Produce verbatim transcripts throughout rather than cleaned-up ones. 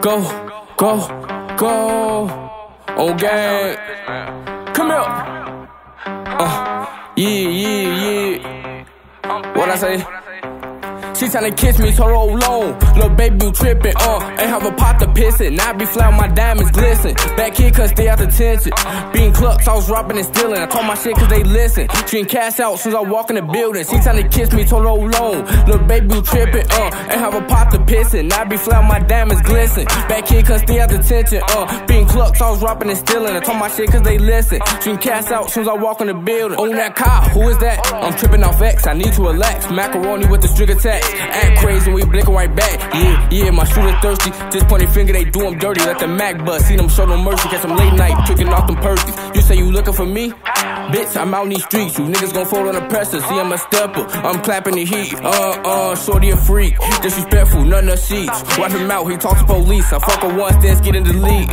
Go, go, go. Oh gang, come here. Uh, yeah, yeah, yeah. What I say? She tryna kiss me, so roll on. Lil' baby, you trippin', uh. Ain't have a pot to piss it. Now I be flat, my diamonds glisten. Back here, cause stay out the tension. Being clucks, I was robbing and stealing. I told my shit cause they listen. She ain't cash out since I walk in the building. She tryna kiss me, so roll on. Lil' baby, you trippin', uh. Ain't have a pot to piss it. Now I be flat, my diamonds glisten. Back here, cause stay out the tension, uh. Being clucks, I was robbing and stealing. I told my shit cause they listen. She ain't cash out since I walk in the building. Own that car, who is that? I'm trippin' off X, I need to relax. Macaroni with the string attached. Act crazy when we blinkin' right back. Yeah, yeah, my shooter thirsty. Just pointing finger, they do them dirty. Let the Mac bust, see them show no mercy. Catch them late night, tricking off them Percy's. You say you looking for me? Bitch, I'm out in these streets. You niggas gon' fall on the pressure. See, I'm a stepper, I'm clapping the heat. Uh, uh, shorty a freak. Disrespectful, none of sheets. Wipe him out, he talk to police. I fuck her once, then get in the lead.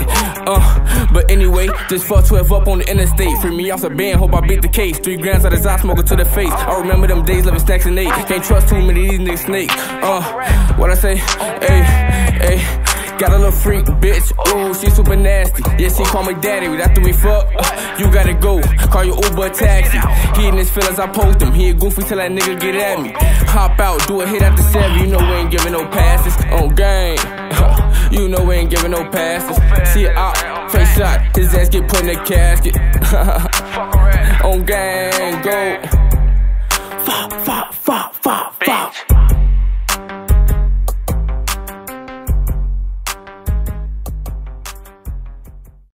Uh, but anyway, just fuck twelve up on the interstate. Free me off the band, hope I beat the case. Three grams out of Zod, smoking to the face. I remember them days, living stacks and eight. Can't trust too many of these niggas. Snake, uh, what I say, ayy, ayy, got a little freak, bitch, ooh, she super nasty, yeah, she call me daddy, but after we fuck, uh, you gotta go, call your Uber taxi, he in his feelings, I post him, he a goofy till that nigga get at me, hop out, do a hit after seven, you know we ain't giving no passes, on gang, uh, you know we ain't giving no passes, see a op, face shot, his ass get put in a casket, on gang, go, fuck, fuck, fuck, fuck, fuck.